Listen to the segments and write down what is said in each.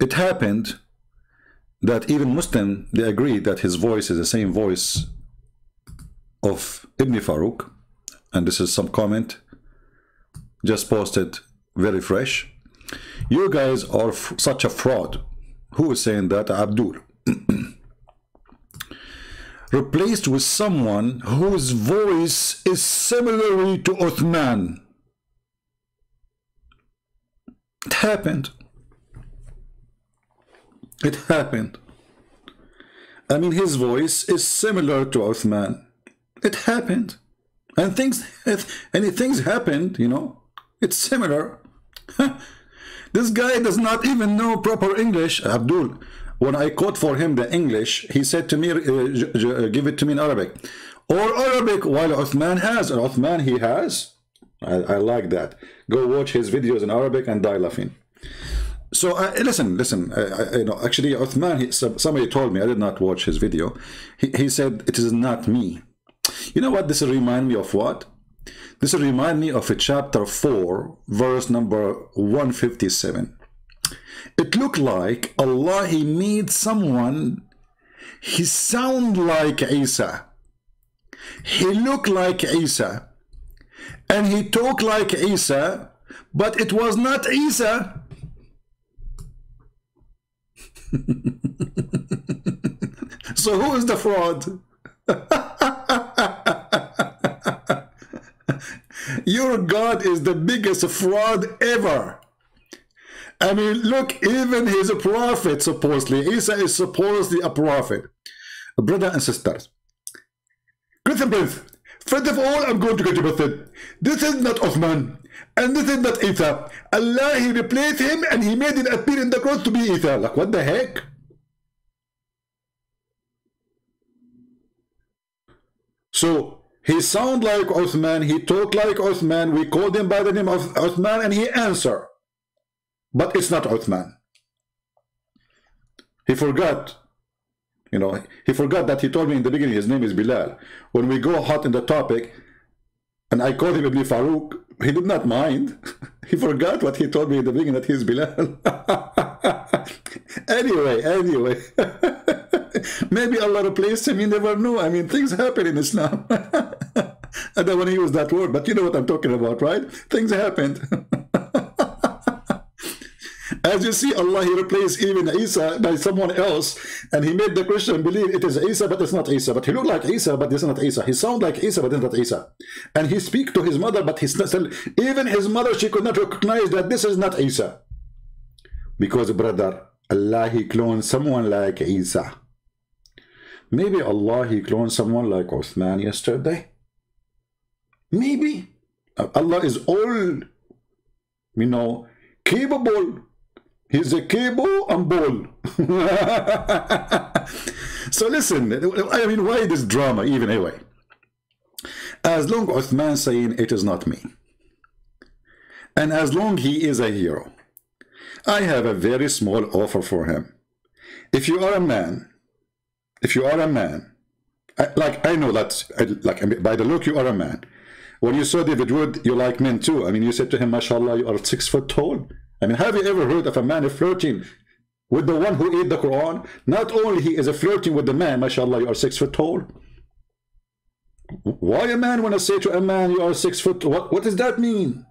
it happened that even Muslim, they agreed that his voice is the same voice of Ibn Faruq, and this is some comment just posted, very fresh. You guys are such a fraud. Who is saying that? Abdul. Replaced with someone whose voice is similarly to Uthman. It happened. It happened. I mean, his voice is similar to Uthman. It happened. And things happened, you know. It's similar. This guy does not even know proper English. Abdul, when I quote for him the English, he said to me, give it to me in Arabic. Or Arabic, while Uthman has. And Uthman, he has. I like that. Go watch his videos in Arabic and die laughing. So listen, actually Uthman, somebody told me, I did not watch his video. He said, it is not me. You know what this will remind me of? What? This will remind me of a chapter 4, verse number 157. It looked like Allah, he made someone, he sound like Isa. He looked like Isa. And he talked like Isa, but it was not Isa. So who is the fraud? Your God is the biggest fraud ever. I mean, look, even he's a prophet, supposedly. Isa is supposedly a prophet. Brothers and sisters, Christian Prince, first of all, I'm going to get you with it. This is not Uthman, and this is not Isa. Allah, he replaced him, and he made him appear in the cross to be Isa. Like, what the heck? So, he sound like Uthman, he talked like Uthman, we called him by the name of Uthman, and he answered. But it's not Uthman. He forgot. You know, he forgot that he told me in the beginning his name is Bilal. When we go hot in the topic, and I called him Ibn Faruq, he did not mind. He forgot what he told me in the beginning, that he's Bilal. Anyway. Maybe Allah replaced him, you never know. I mean, things happen in Islam. I don't want to use that word, but you know what I'm talking about, right? Things happened. As you see, Allah, he replaced even Isa by someone else, and he made the Christian believe it is Isa, but it's not Isa. But he looked like Isa, but it's not Isa. He sound like Isa, but it's not Isa. And he speak to his mother, but he's not, even his mother, she could not recognize that this is not Isa. Because, brother, Allah, he cloned someone like Isa. Maybe Allah, he cloned someone like Uthman yesterday. Maybe. Allah is all, you know, capable. He's a cable and ball. So listen, I mean, why this drama even anyway? As long as Uthman saying, it is not me. And as long he is a hero, I have a very small offer for him. If you are a man, I know that, like, by the look, you are a man. When you saw David Wood, you like men too. I mean, you said to him, mashallah, you are 6 foot tall. I mean, have you ever heard of a man flirting with the one who ate the Quran? Not only he is flirting with the man, mashallah, you are 6 foot tall. Why a man want to say to a man, you are 6 foot, what does that mean?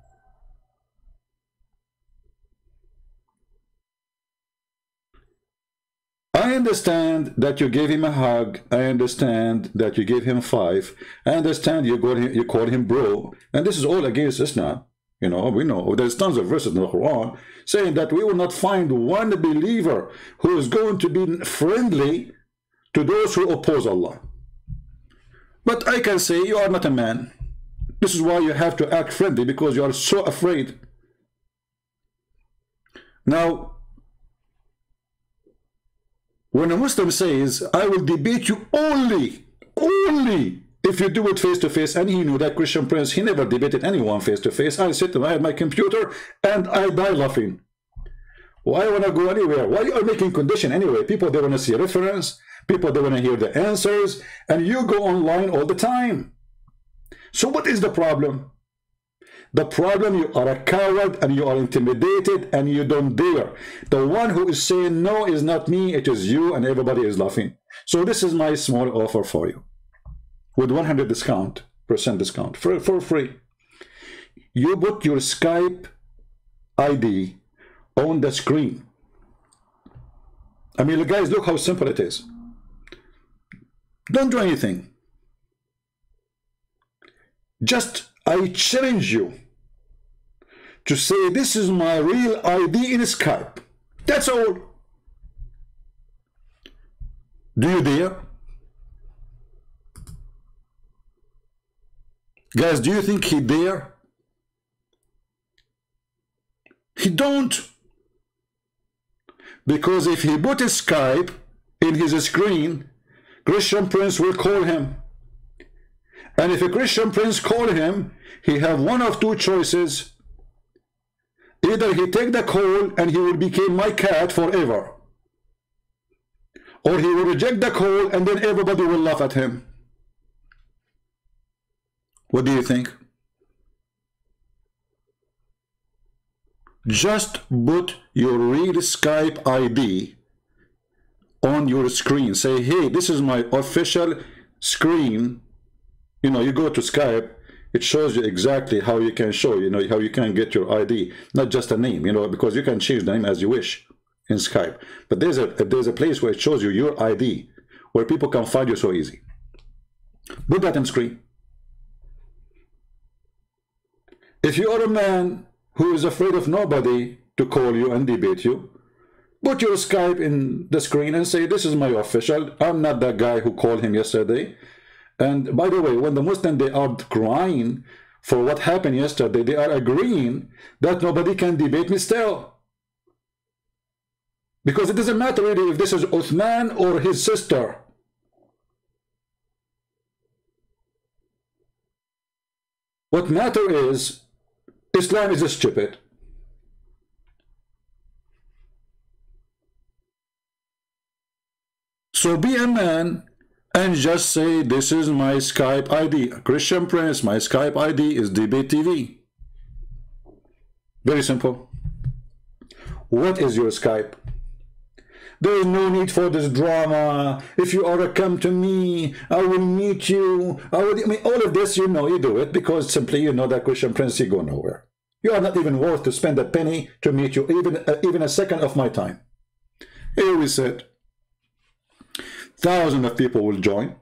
I understand that you gave him a hug. I understand that you gave him five. I understand you called him bro. And this is all against Islam. You know, we know. There's tons of verses in the Quran saying that we will not find one believer who is going to be friendly to those who oppose Allah. But I can say you are not a man. This is why you have to act friendly, because you are so afraid. Now, when a Muslim says, I will debate you only if you do it face to face, and he knew that Christian Prince, he never debated anyone face to face. I sit and I have my computer and I die laughing. Why want to go anywhere? Why you are making condition anyway? People, they want to see reference. People, they want to hear the answers, and you go online all the time. So what is the problem? The problem, you are a coward and you are intimidated and you don't dare. The one who is saying no is not me, it is you, and everybody is laughing. So this is my small offer for you with 100% discount for free. You put your Skype ID on the screen. I mean, guys, look how simple it is. Don't do anything. Just, I challenge you to say, this is my real ID in Skype. That's all. Do you dare? Guys, do you think he dare? He don't. Because if he put his Skype in his screen, Christian Prince will call him. And if a Christian Prince call him, he have one of two choices. Either he take the call and he will become my cat forever, or he will reject the call and then everybody will laugh at him. What do you think? Just put your real Skype ID on your screen. Say, hey, this is my official screen. You know, you go to Skype, it shows you exactly how you can show, you know, how you can get your ID, not just a name, you know, because you can change the name as you wish in Skype. But there's a place where it shows you your ID, where people can find you so easy. Put that on screen. If you are a man who is afraid of nobody to call you and debate you, put your Skype in the screen and say, this is my official. I'm not that guy who called him yesterday. And by the way, when the Muslims, they are crying for what happened yesterday, they are agreeing that nobody can debate me still. Because it doesn't matter really if this is Uthman or his sister. What matters is, Islam is stupid. So be a man and just say, this is my Skype ID. Christian Prince, my Skype ID is DBTV. Very simple. What is your Skype? There is no need for this drama. If you are to come to me, I will meet you. I mean, all of this, you know, you do it because simply you know that Christian Prince, you go nowhere. You are not even worth to spend a penny to meet you, even a second of my time. Here we sit. Thousands of people will join.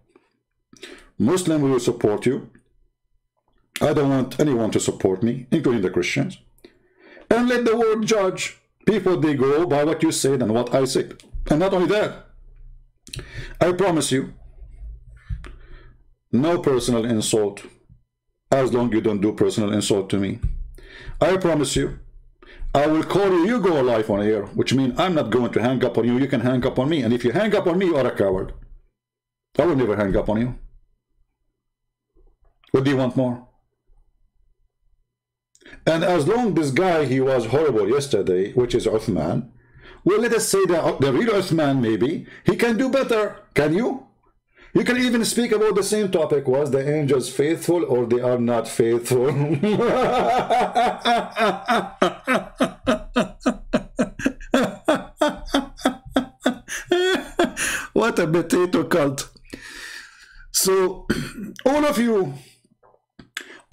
Muslims will support you. I don't want anyone to support me, including the Christians. And let the world judge. People, they go by what you said and what I said. And not only that, I promise you, no personal insult, as long as you don't do personal insult to me. I promise you, I will call you, you go live on air, which means I'm not going to hang up on you, you can hang up on me. And if you hang up on me, you are a coward. I will never hang up on you. What do you want more? And as long as this guy, he was horrible yesterday, which is Uthman, well, let us say that the real Uthman, maybe, he can do better. Can you? You can even speak about the same topic. Was the angels faithful or they are not faithful? What a potato cult. So, all of you,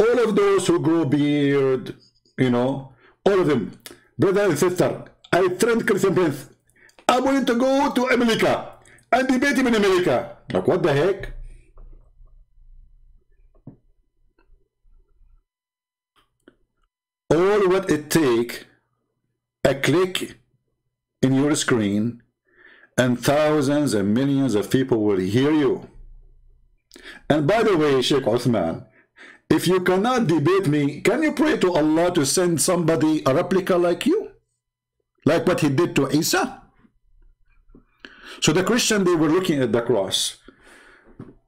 all of those who grow beard, you know, all of them, brother and sister, I trained Christian Prince. I'm willing to go to America and debate him in America. Like, what the heck? All what it takes, a click in your screen, and thousands and millions of people will hear you. And by the way, Sheikh Uthman, if you cannot debate me, can you pray to Allah to send somebody a replica like you? Like what he did to Isa? So the Christian, they were looking at the cross.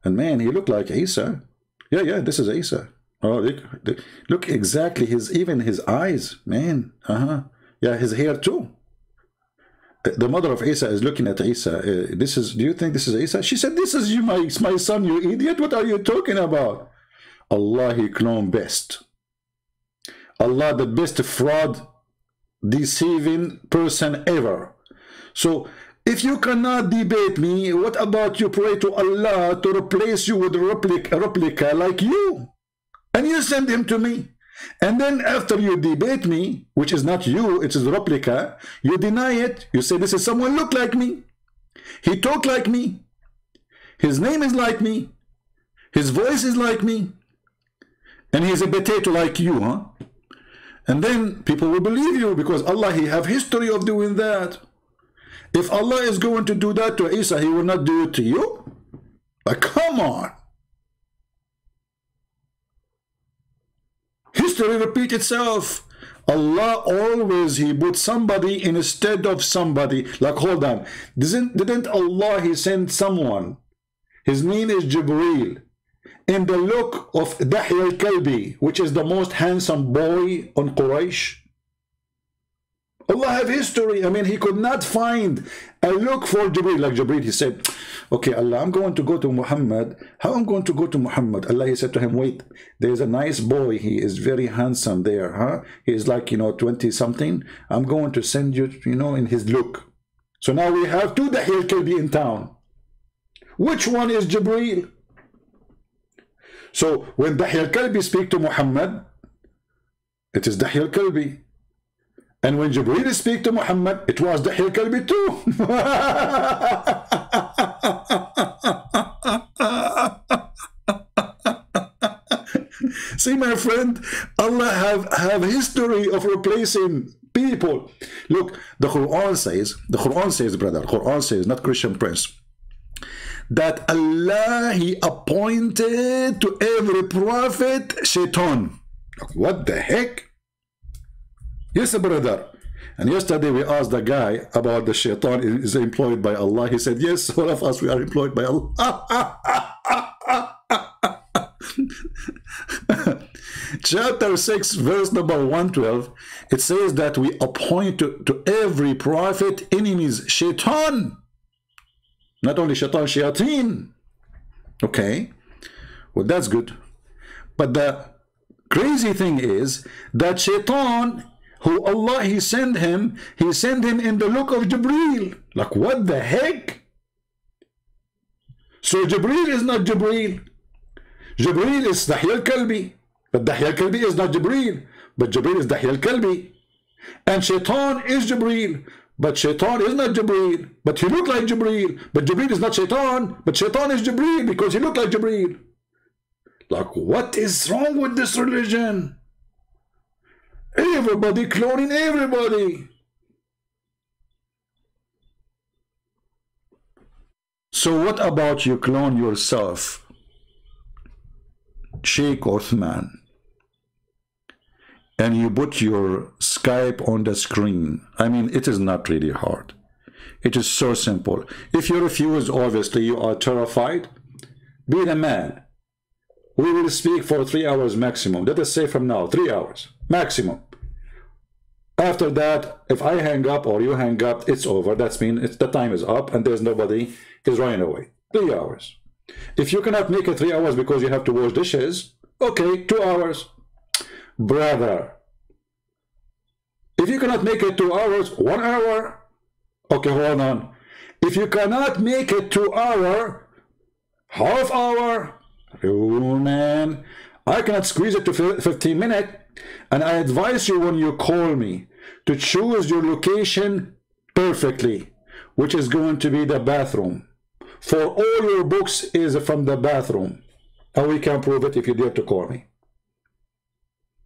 And man, he looked like Isa. Yeah, yeah, this is Isa. Oh, look exactly, even his eyes, man. Yeah, his hair too. The mother of Isa is looking at Isa. Do you think this is Isa? She said, this is you, my son, you idiot. What are you talking about? Allah, he known best. Allah the best fraud deceiving person ever. So if you cannot debate me, what about you pray to Allah to replace you with a replica like you, and you send him to me? And then after you debate me, which is not you, it is a replica, you deny it. You say, this is someone look like me, he talk like me, his name is like me, his voice is like me, and he's a potato like you, huh? And then people will believe you, because Allah, he have history of doing that. If Allah is going to do that to Isa, he will not do it to you? But come on. History repeats itself. Allah always, he put somebody instead of somebody. Like, hold on. Didn't Allah, he sent someone? His name is Jibreel. In the look of Dihyah al-Kalbi, which is the most handsome boy on Quraysh. Allah have history. I mean, he could not find a look for Jibreel like Jibreel. He said, okay, Allah, I'm going to go to Muhammad. How I'm going to go to Muhammad? Allah, he said to him, wait, there's a nice boy. He is very handsome there, huh? He is like, 20 something. I'm going to send you, in his look. So now we have two Dihyah al-Kalbi in town. Which one is Jibreel? So when Dihyah al-Kalbi speak to Muhammad, it is Dihyah al-Kalbi. And when Jibreel speak to Muhammad, it was Dihyah al-Kalbi too. See, my friend, Allah have history of replacing people. Look, the Quran says, brother, Quran says, not Christian Prince, that Allah, he appointed to every prophet Shaitan. What the heck? Yes, brother. And yesterday we asked the guy about the Shaitan is employed by Allah. He said, yes, all of us, we are employed by Allah. Chapter 6, verse number 112, it says that we appoint to every prophet enemies, Shaitan. Not only Shaitan, Shayateen. Okay. Well, that's good. But the crazy thing is that Shaitan, who Allah, he sent him in the look of Jibreel. Like, what the heck? So Jibreel is not Jibreel. Jibreel is Dihyah al-Kalbi. But Dihyah al-Kalbi is not Jibreel. But Jibreel is Dihyah al-Kalbi. And Shaitan is Jibreel. But Shaitan is not Jibreel. But he looked like Jibreel. But Jibreel is not Shaitan. But Shaitan is Jibreel because he looked like Jibreel. Like, what is wrong with this religion? Everybody cloning everybody. So what about you clone yourself, Sheikh Uthman, and you put your Skype on the screen? I mean, it is not really hard. It is so simple. If you refuse, obviously you are terrified. Be the man. We will speak for 3 hours maximum. Let us say from now, 3 hours maximum. After that, if I hang up or you hang up, it's over. That means the time is up and there's nobody is running away. 3 hours. If you cannot make it 3 hours because you have to wash dishes, okay, 2 hours. Brother, if you cannot make it 2 hours, 1 hour. Okay, hold on. If you cannot make it 2 hour, half hour, oh man, I cannot squeeze it to 15 minutes. And I advise you when you call me to choose your location perfectly, which is going to be the bathroom. For all your books is from the bathroom. And we can prove it if you dare to call me.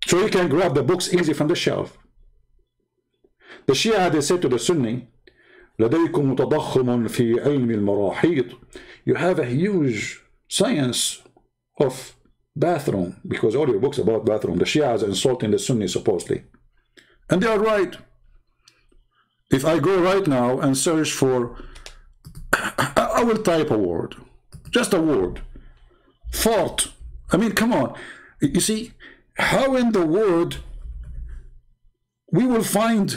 So you can grab the books easy from the shelf. The Shia, they said to the Sunni, you have a huge science of bathroom, because all your books about bathroom. The Shias are insulting the Sunnis supposedly, and they are right. If I go right now and search for, I will type a word, just a word, fart. I mean, come on. You see how in the world we will find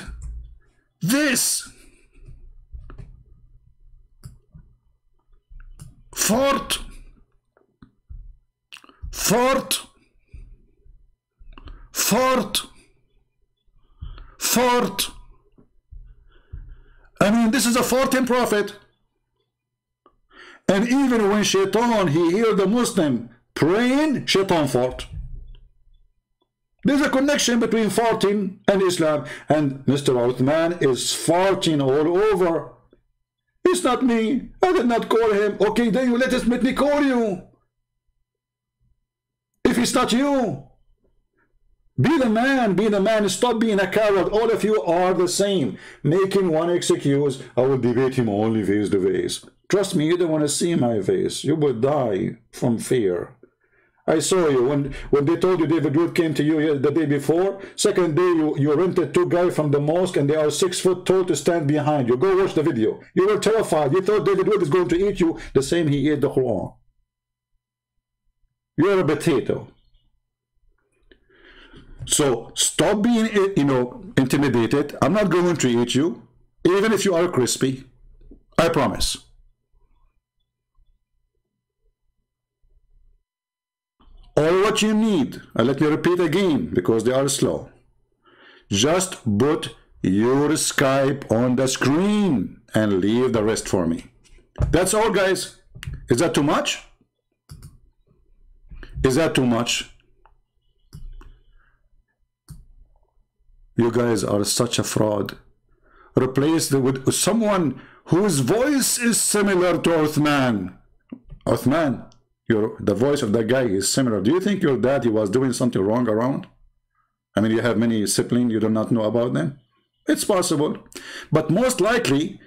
this fart? Fort, fort, fourth. I mean, this is a 14th prophet. And even when Shaitan, he hear the Muslim praying, Shaitan fought. There's a connection between 14 and Islam. And Mr. Uthman is farting all over. It's not me. I did not call him. Okay, then you let me call you. If it's not you, be the man, be the man. Stop being a coward. All of you are the same. Making one excuse, I will debate him only face to face. Trust me, you don't want to see my face. You will die from fear. I saw you when they told you David Wood came to you the day before. Second day, you rented two guys from the mosque, and they are 6 foot tall to stand behind you. Go watch the video. You were terrified. You thought David Wood is going to eat you the same he ate the Quran. You are a potato. So stop being, you know, intimidated. I'm not going to eat you, even if you are crispy. I promise. All what you need, and let me repeat again because they are slow, just put your Skype on the screen and leave the rest for me. That's all, guys. Is that too much? Is that too much? You guys are such a fraud. Replace them with someone whose voice is similar to Uthman. Uthman, the voice of that guy is similar. Do you think your daddy was doing something wrong around? I mean, you have many siblings, you do not know about them. It's possible, but most likely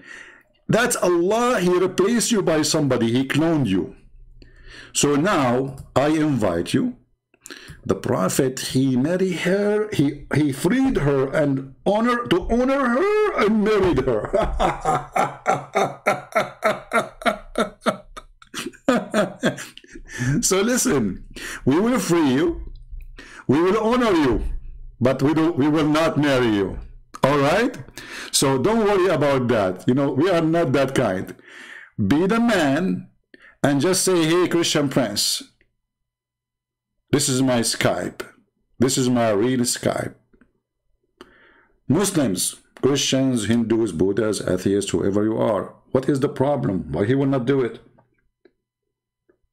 that's Allah. He replaced you by somebody. He cloned you. So now I invite you. The prophet, he married her, he freed her and honor her and married her. So listen, we will free you, we will honor you, but we will not marry you. All right? So don't worry about that. You know, we are not that kind. Be the man and just say, hey, Christian Prince, this is my Skype. This is my real Skype. Muslims, Christians, Hindus, Buddhas, atheists, whoever you are, what is the problem? Why he will not do it?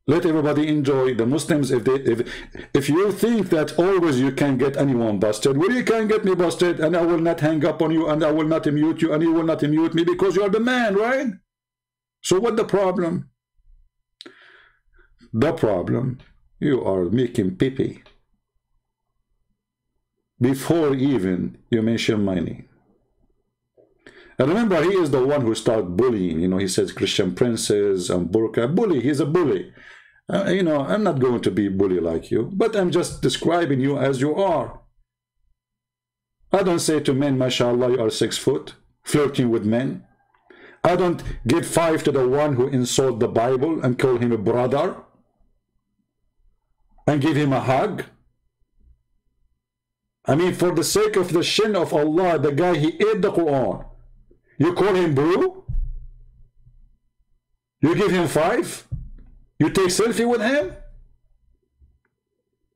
Let everybody enjoy. The Muslims, if you think that always you can get anyone busted, well, you can get me busted, and I will not hang up on you, and I will not immute you, and you will not immute me, because you are the man, right? So what the problem? The problem, you are making pee-pee before even you mention my name. And remember, he is the one who started bullying. You know, he says Christian princes and burqa. Bully, he's a bully. You know, I'm not going to be bully like you, but I'm just describing you as you are. I don't say to men, mashallah, you are 6 foot, flirting with men. I don't give 5 to the one who insults the Bible and call him a brother and give him a hug. I mean, for the sake of the shin of Allah, the guy, he ate the Quran. You call him bro? You give him 5? You take selfie with him?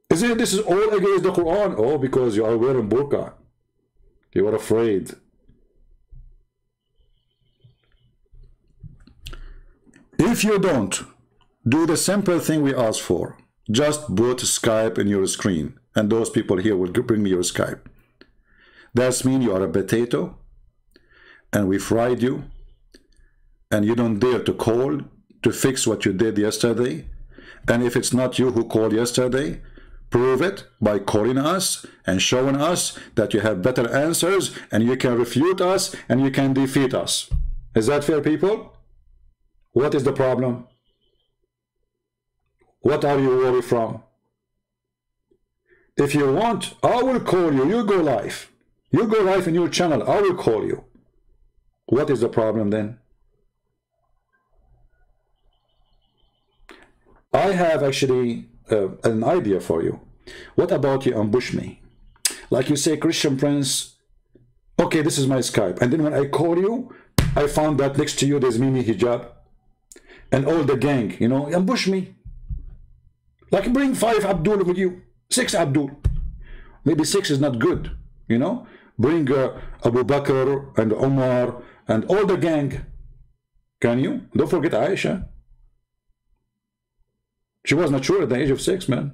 Isn't it, this is all against the Quran? Oh, because you are wearing burqa. You are afraid. If you don't, do the simple thing we asked for. Just put Skype in your screen, and those people here will bring me your Skype. That means you are a potato, and we fried you, and you don't dare to call to fix what you did yesterday. And if it's not you who called yesterday, prove it by calling us and showing us that you have better answers, and you can refute us, and you can defeat us. Is that fair, people? What is the problem? What are you worried from? If you want, I will call you. You go live. You go live in your channel. I will call you. What is the problem then? I have actually an idea for you. What about you ambush me? Like you say, Christian Prince, okay, this is my Skype. And then when I call you, I found that next to you, there's Mimi hijab and all the gang, you know, ambush me. Like bring 5 Abdul with you, 6 Abdul. Maybe 6 is not good, you know, bring Abu Bakr and Omar and all the gang. Can you? Don't forget Aisha. She was not sure at the age of 6, man.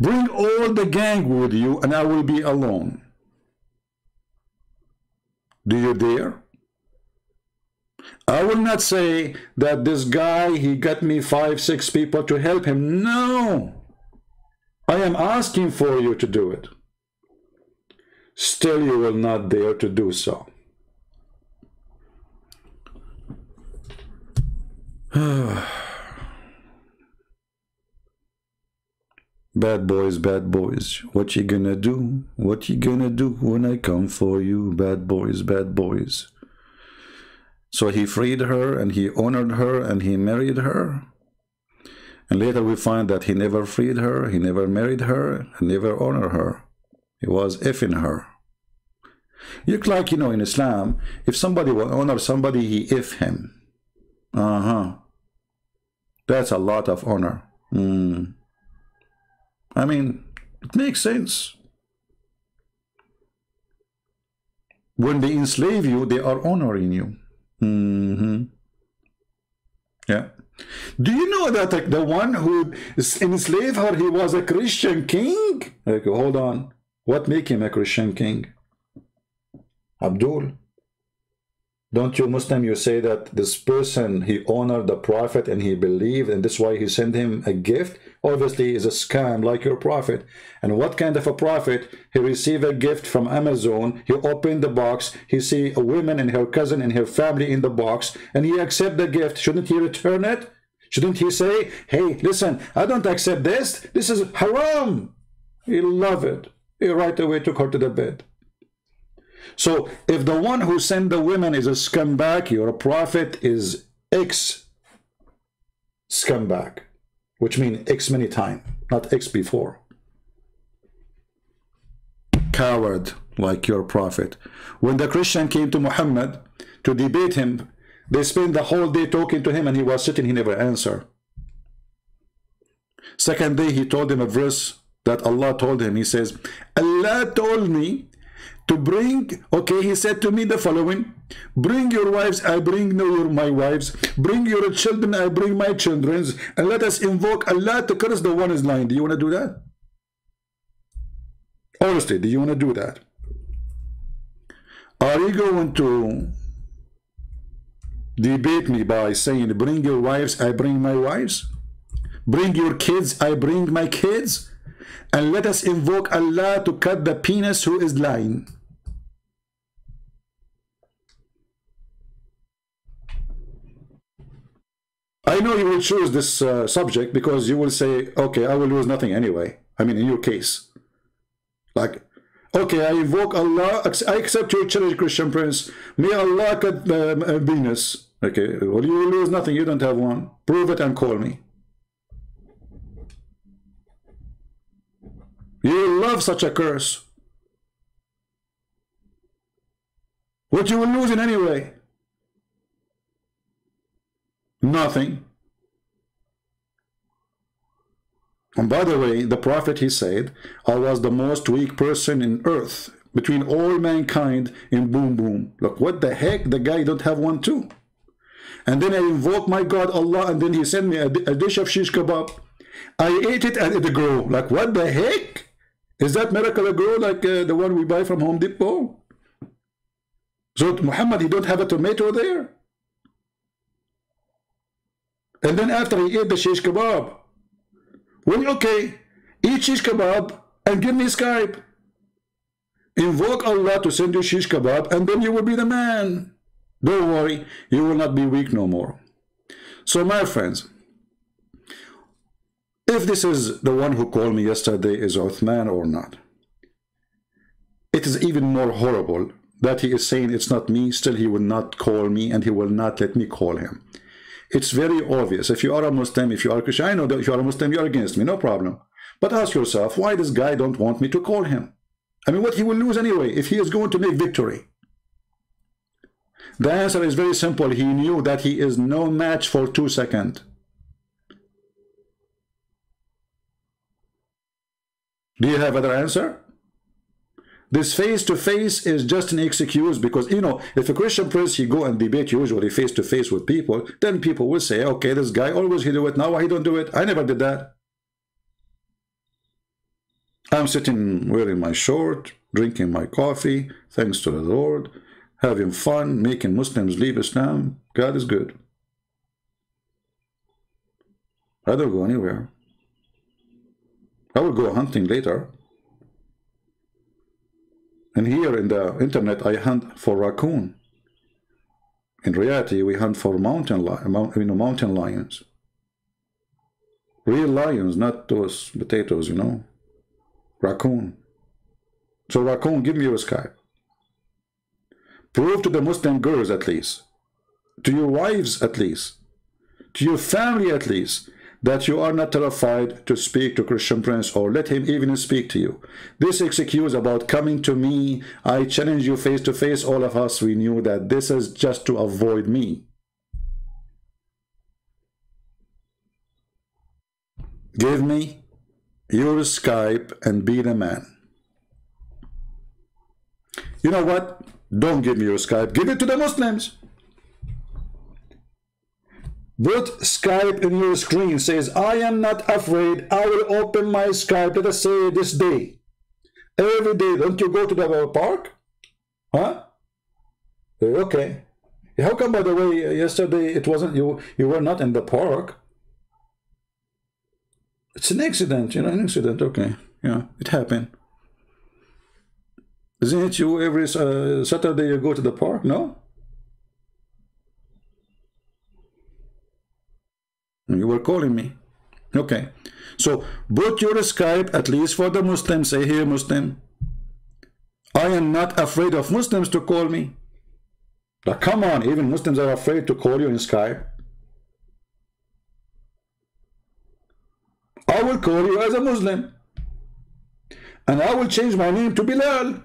Bring all the gang with you and I will be alone. Do you dare? I will not say that this guy, he got me 5, 6 people to help him. No, I am asking for you to do it. Still, you will not dare to do so. Bad boys, bad boys, what you gonna do? What you gonna do when I come for you? Bad boys, bad boys. So he freed her and he honored her and he married her. And later we find that he never freed her, he never married her, and never honored her. He was effing her. You look like, you know, in Islam, if somebody will honor somebody, he eff him. That's a lot of honor. I mean, it makes sense. When they enslave you, they are honoring you. Yeah. Do you know that the one who enslaved her, he was a Christian king? Like, hold on. What make him a Christian king? Abdul. Don't you Muslim, you say that this person, he honored the prophet and he believed, and that's why he sent him a gift? Obviously, is a scam like your prophet. And what kind of a prophet? He received a gift from Amazon. He opened the box. He see a woman and her cousin and her family in the box, and he accept the gift. Shouldn't he return it? Shouldn't he say, hey, listen, I don't accept this. This is haram. He loved it. He right away took her to the bed. So if the one who sent the women is a scumbag, your prophet is X scumbag, which means X many times, not X before. Coward like your prophet. When the Christian came to Muhammad to debate him, they spent the whole day talking to him and he was sitting, he never answered. Second day he told him a verse that Allah told him. He says, Allah told me to bring, okay, he said to me the following: bring your wives, I bring my wives, bring your children, I bring my children's, and let us invoke Allah to curse the one who is lying. Do you want to do that? Honestly, do you want to do that? Are you going to debate me by saying, bring your wives, I bring my wives, bring your kids, I bring my kids, and let us invoke Allah to cut the penis who is lying? I know you will choose this subject because you will say, okay, I will lose nothing anyway. I mean, in your case, like, okay, I invoke Allah, I accept your challenge, Christian Prince. May Allah cut the penis. Okay, well, you will lose nothing. You don't have one. Prove it and call me. You love such a curse. What you will lose in any way? Nothing. And by the way, the prophet, he said, I was the most weak person in earth between all mankind in boom boom. Look, what the heck? The guy don't have one too. And then I invoked my God Allah, and then he sent me a dish of shish kebab. I ate it and it grew. Like, what the heck? Is that miracle a grow like the one we buy from Home Depot? So Muhammad, he don't have a tomato there? And then after he ate the shish kebab, well, okay, eat shish kebab and give me Skype. Invoke Allah to send you shish kebab and then you will be the man. Don't worry, you will not be weak no more. So my friends, if this is the one who called me yesterday is Uthman or not, it is even more horrible that he is saying it's not me, still he will not call me and he will not let me call him. It's very obvious. If you are a Muslim, if you are a Christian, I know that if you are a Muslim, you are against me, no problem. But ask yourself, why this guy don't want me to call him? I mean, what he will lose anyway if he is going to make victory? The answer is very simple. He knew that he is no match for 2 seconds. Do you have other answer? This face-to-face is just an excuse, because, you know, if a Christian Prince, he go and debate usually face-to-face with people, then people will say, okay, this guy always he do it, now why he don't do it? I never did that. I'm sitting wearing my short, drinking my coffee, thanks to the Lord, having fun, making Muslims leave Islam. God is good. I don't go anywhere. I will go hunting later. And here in the internet, I hunt for raccoon. In reality, we hunt for mountain lions. Real lions, not those potatoes, you know. Raccoon. So raccoon, give me your Skype. Prove to the Muslim girls at least, to your wives at least, to your family at least, that you are not terrified to speak to Christian Prince or let him even speak to you. This excuse about coming to me, I challenge you face to face, all of us, we knew that this is just to avoid me. Give me your Skype and be the man. You know what? Don't give me your Skype. Give it to the Muslims. Put Skype in your screen, says, I am not afraid, I will open my Skype. Let us say this day. Every day, don't you go to the park? Huh? Okay. How come, by the way, yesterday it wasn't you, you were not in the park? It's an accident, you know, an accident, okay. Yeah, it happened. Isn't it you every Saturday you go to the park? No? You were calling me. Okay. So, put your Skype, at least for the Muslims. Say, here, Muslim. I am not afraid of Muslims to call me. Now, come on, even Muslims are afraid to call you in Skype. I will call you as a Muslim. And I will change my name to Bilal.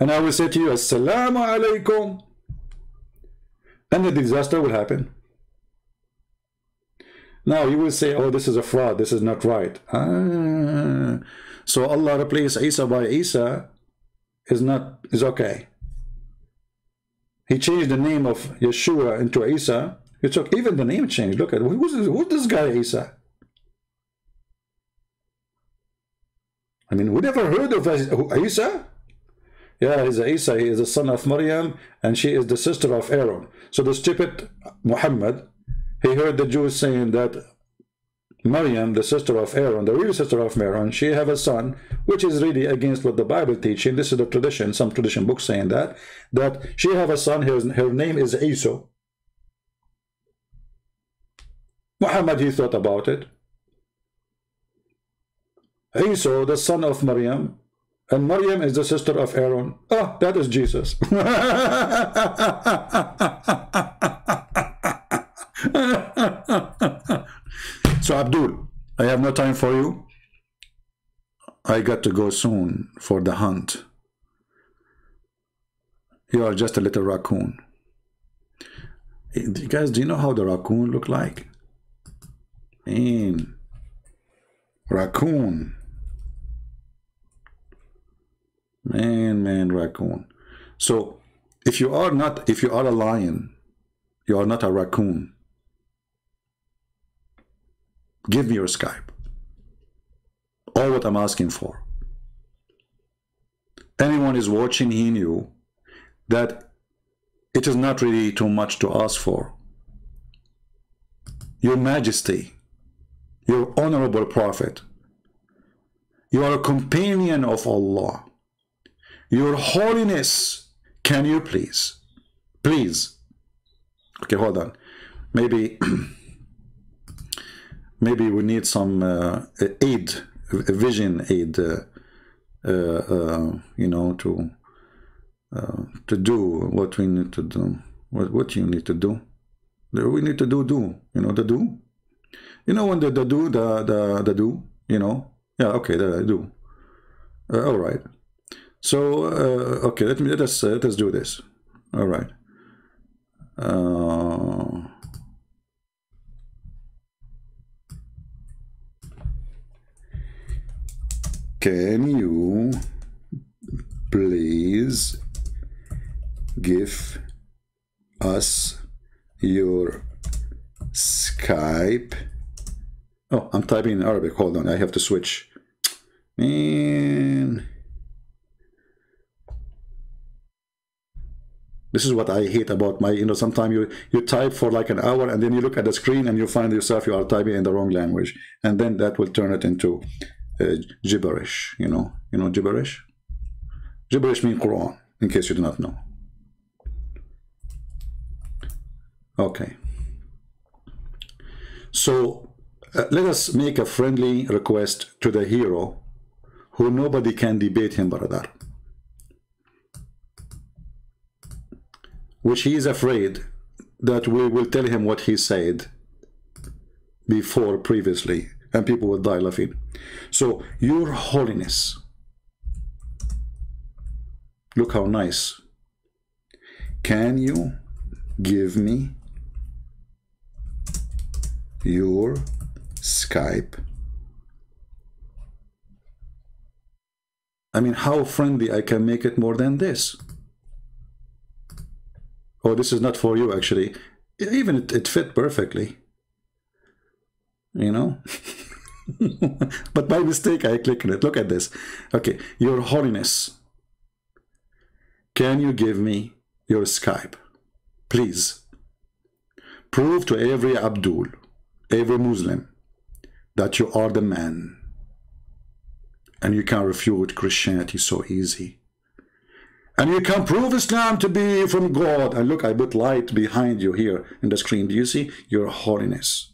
And I will say to you, Assalamu alaikum. And the disaster will happen. Now you will say, oh, this is a fraud, this is not right. Ah. So Allah replaced Isa by Isa is okay. He changed the name of Yeshua into Isa. It's okay. Even the name changed. Look at who's this guy Isa? I mean, we never heard of Isa. Yeah, he's Isa, he is the son of Maryam, and she is the sister of Aaron. So the stupid Muhammad, he heard the Jews saying that Maryam, the sister of Aaron, the real sister of Aaron, she have a son, which is really against what the Bible teaching. This is the tradition, some tradition books saying that she have a son, her name is Isa. Muhammad, he thought about it. Isa, the son of Maryam, and Maryam is the sister of Aaron. Oh, that is Jesus. So Abdul, I have no time for you. I got to go soon for the hunt. You are just a little raccoon. You guys, do you know how the raccoon look like? Man, raccoon. Man, raccoon. So if you are a lion, you are not a raccoon. Give me your Skype. All what I'm asking for. Anyone is watching, he knew that it is not really too much to ask for. Your Majesty, your honorable prophet, you are a companion of Allah. Your holiness, can you please? Please. Okay, hold on. Maybe... Maybe we need some aid, vision aid, you know, to do what we need to do. What you need to do? We need to do, you know, the do. You know when the do, the do, you know? Yeah, okay, the do. All right. So, okay, let us do this. All right. Can you please give us your Skype? Oh, I'm typing in Arabic. Hold on, I have to switch. Man, this is what I hate about my, you know, sometimes you type for like an hour and then you look at the screen and you find yourself you are typing in the wrong language, and then that will turn it into gibberish. You know gibberish? Gibberish means Quran, in case you do not know. Okay, so let us make a friendly request to the hero who nobody can debate him, brother, which he is afraid that we will tell him what he said before previously, and people will die laughing. So, Your Holiness, look how nice, can you give me your Skype? I mean, how friendly I can make it more than this? Oh, this is not for you, actually. Even it fit perfectly, you know. But by mistake, I click on it. Look at this. Okay, Your Holiness, can you give me your Skype? Please prove to every Abdul, every Muslim, that you are the man, and you can refute Christianity so easy, and you can prove Islam to be from God. And look, I put light behind you here in the screen. Do you see? Your Holiness.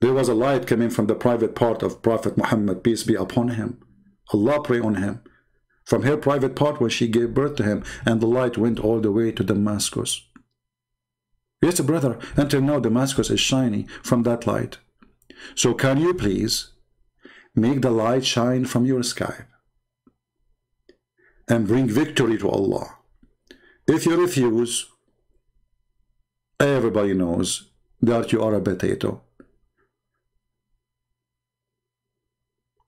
There was a light coming from the private part of Prophet Muhammad, peace be upon him. Allah pray on him. From her private part where she gave birth to him, and the light went all the way to Damascus. Yes, brother, until now Damascus is shining from that light. So can you please make the light shine from your Skype and bring victory to Allah? If you refuse, everybody knows that you are a potato.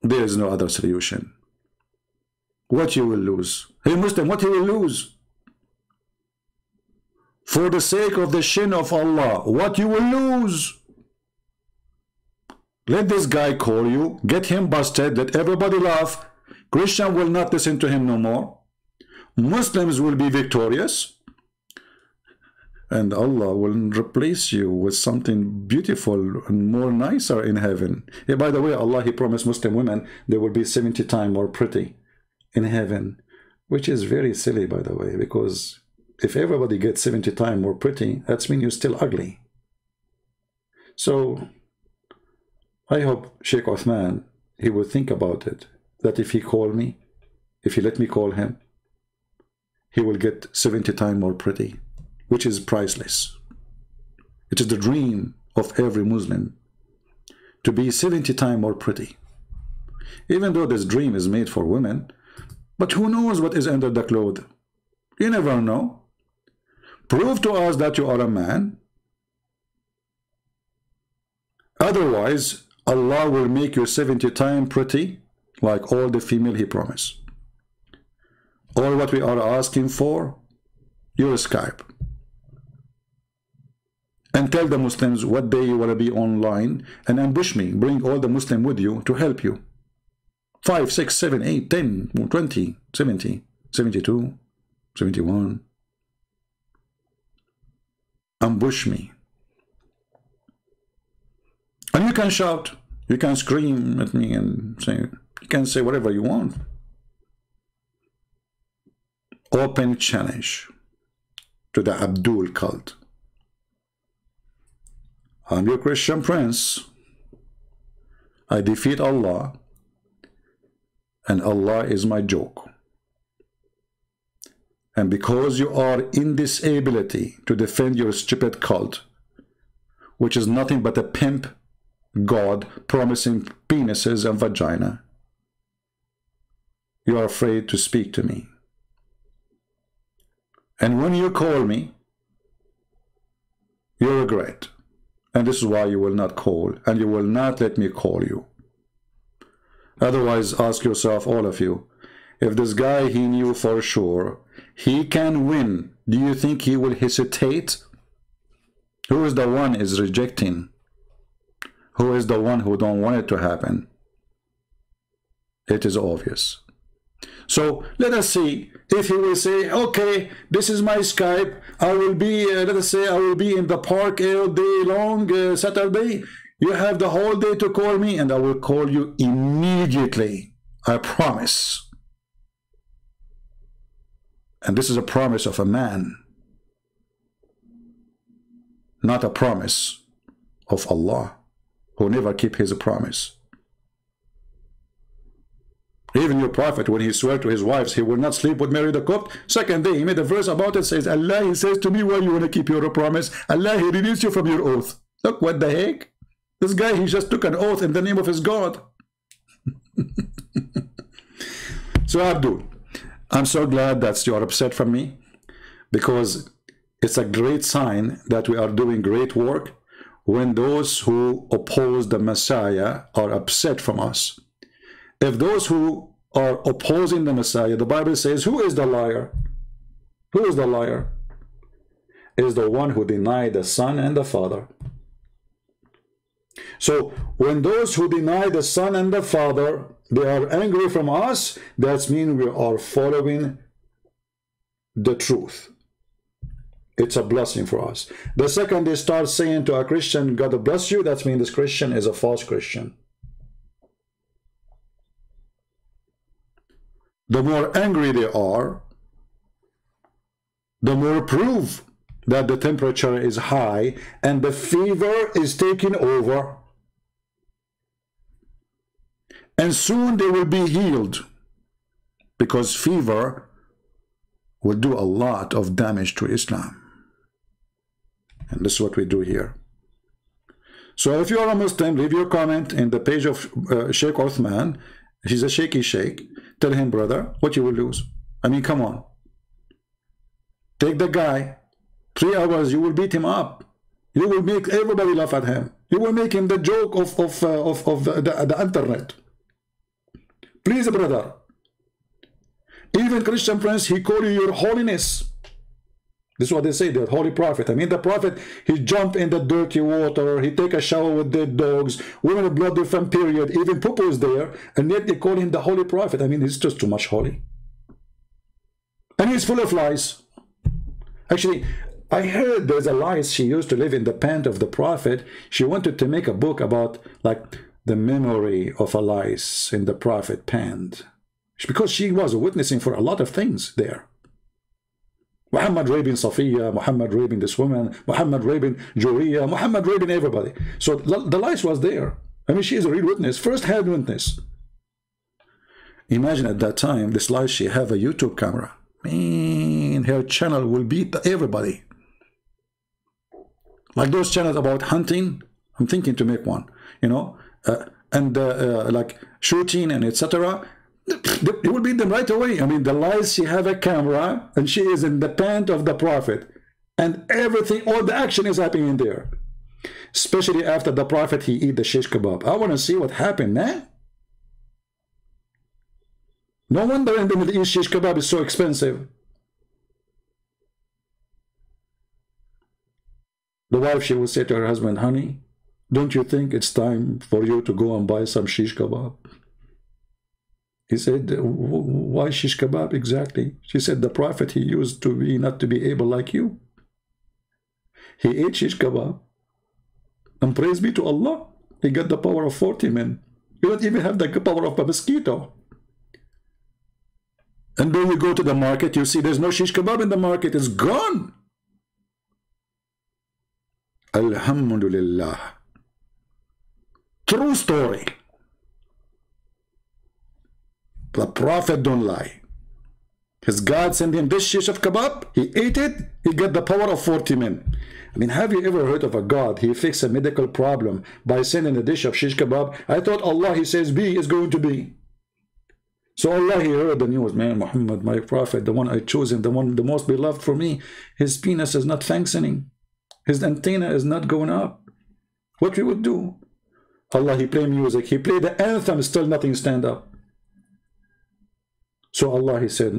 There is no other solution. What you will lose? Hey Muslim, what you will lose? For the sake of the shin of Allah, what you will lose? Let this guy call you, get him busted, let everybody laugh. Christian will not listen to him no more. Muslims will be victorious. And Allah will replace you with something beautiful and more nicer in heaven. Yeah, by the way, Allah, He promised Muslim women they will be 70 times more pretty in heaven, which is very silly, by the way, because if everybody gets 70 times more pretty, that means you're still ugly. So I hope Sheikh Uthman, he will think about it, that if he call me, if he let me call him, he will get 70 times more pretty, which is priceless. It is the dream of every Muslim to be 70 times more pretty. Even though this dream is made for women, but who knows what is under the cloth? You never know. Prove to us that you are a man. Otherwise, Allah will make you 70 times pretty, like all the female He promised. All what we are asking for, your Skype. And tell the Muslims what day you want to be online, and ambush me. Bring all the Muslim with you to help you. 5, 6, 7, 8, 10, 20, 70, 72, 71. Ambush me. And you can shout. You can scream at me and say, you can say whatever you want. Open challenge to the Abdul cult. I'm your Christian Prince. I defeat Allah, and Allah is my joke. And because you are in this ability to defend your stupid cult, which is nothing but a pimp god promising penises and vagina, you are afraid to speak to me. And when you call me, you regret. And this is why you will not call, and you will not let me call you. Otherwise, ask yourself, all of you, if this guy he knew for sure, he can win, do you think he will hesitate? Who is the one is rejecting? Who is the one who don't want it to happen? It is obvious. So let us see if he will say, okay, this is my Skype, I will be, let us say, I will be in the park all day long, Saturday, you have the whole day to call me, and I will call you immediately, I promise. And this is a promise of a man, not a promise of Allah, who never keeps his promise. Even your prophet, when he swear to his wives, he will not sleep with Mary the Copt. Second day, he made a verse about it, says, Allah, he says to me, why you want to keep your promise? Allah, he relieves you from your oath. Look, what the heck? This guy, he just took an oath in the name of his God. So Abdul, I'm so glad that you are upset from me, because it's a great sign that we are doing great work when those who oppose the Messiah are upset from us. If those who are opposing the Messiah, the Bible says, who is the liar? Who is the liar? It is the one who denied the Son and the Father. So when those who deny the Son and the Father, they are angry from us, that means we are following the truth. It's a blessing for us. The second they start saying to a Christian, God bless you, that means this Christian is a false Christian. The more angry they are, the more proof that the temperature is high and the fever is taking over. And soon they will be healed, because fever will do a lot of damage to Islam. And this is what we do here. So if you are a Muslim, leave your comment in the page of Sheikh Uthman. He's a shaky sheikh. Tell him, brother, what you will lose. I mean, come on. Take the guy. 3 hours, you will beat him up. You will make everybody laugh at him. You will make him the joke of the internet. Please, brother. Even Christian Prince, he called you your holiness. This is what they say, the holy prophet. I mean, the prophet, he jumped in the dirty water, he take a shower with dead dogs, women blood different period, even poo-poo is there, and yet they call him the holy prophet. I mean, he's just too much holy. And he's full of lies. Actually, I heard there's a lies she used to live in the pant of the prophet. She wanted to make a book about, like, the memory of a lies in the prophet pant. Because she was witnessing for a lot of things there. Muhammad raping Sophia, Muhammad raping this woman, Muhammad raping Juriya, Muhammad raping everybody. So the lies was there. I mean, she is a real witness, first-hand witness. Imagine at that time, this lie, she have a YouTube camera. Man, her channel will beat everybody. Like those channels about hunting, I'm thinking to make one, you know, like shooting and etc. It will beat them right away. I mean, the lies, she have a camera, and she is in the pant of the prophet, and everything, all the action is happening in there. Especially after the prophet, he eat the shish kebab. I want to see what happened, man. Eh? No wonder in the Middle East, shish kebab is so expensive. The wife, she will say to her husband, honey, don't you think it's time for you to go and buy some shish kebab? He said, why shish kebab exactly? She said, the prophet, he used to be not to be able like you. He ate shish kebab. And praise be to Allah, he got the power of 40 men. You don't even have the power of a mosquito. And when you go to the market, you see there's no shish kebab in the market. It's gone. Alhamdulillah. True story. The prophet don't lie. His God sent him this shish of kebab. He ate it. He got the power of 40 men. I mean, have you ever heard of a God? He fixed a medical problem by sending a dish of shish kebab. I thought Allah, he says, be is going to be. So Allah, he heard the news. Man, Muhammad, my prophet, the one I chose him, the one the most beloved for me. His penis is not functioning. His antenna is not going up. What we would do? Allah, he play music, he play the anthem, still nothing stand up. So Allah, he said,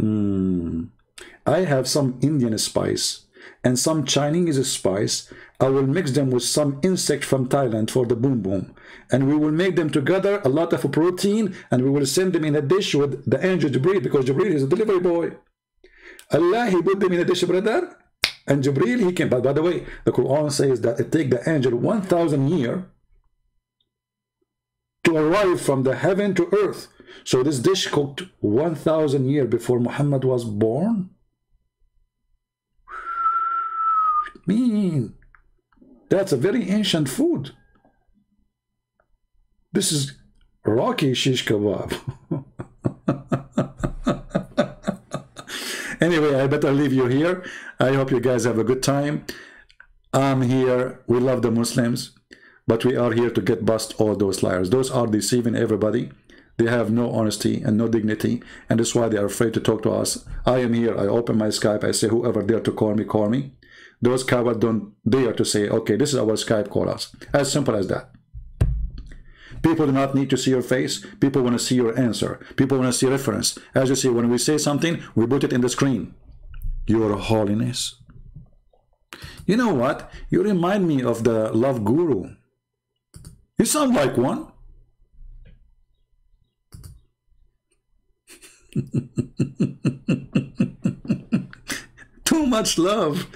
I have some Indian spice and some Chinese spice. I will mix them with some insect from Thailand for the boom boom, and we will make them together a lot of protein, and we will send them in a dish with the angel Jibreel, because Jibreel is a delivery boy. Allah, he put them in a dish, brother, and Jibreel, he came. But by the way, the Quran says that it take the angel 1,000 years to arrive from the heaven to earth. So this dish cooked 1,000 years before Muhammad was born. Mean, that's a very ancient food. This is Rocky shish kebab. Anyway, I better leave you here. I hope you guys have a good time. I'm here. We love the Muslims, but we are here to get bust all those liars. Those are deceiving everybody. They have no honesty and no dignity, and that's why they are afraid to talk to us. I am here. I open my Skype. I say, whoever dare to call me, call me. Those cowards don't dare to say, okay, this is our Skype, call us. As simple as that. People do not need to see your face. People want to see your answer. People want to see reference. As you see, when we say something, we put it in the screen. Your Holiness. You know what? You remind me of the love guru. You sound like one. Too much love.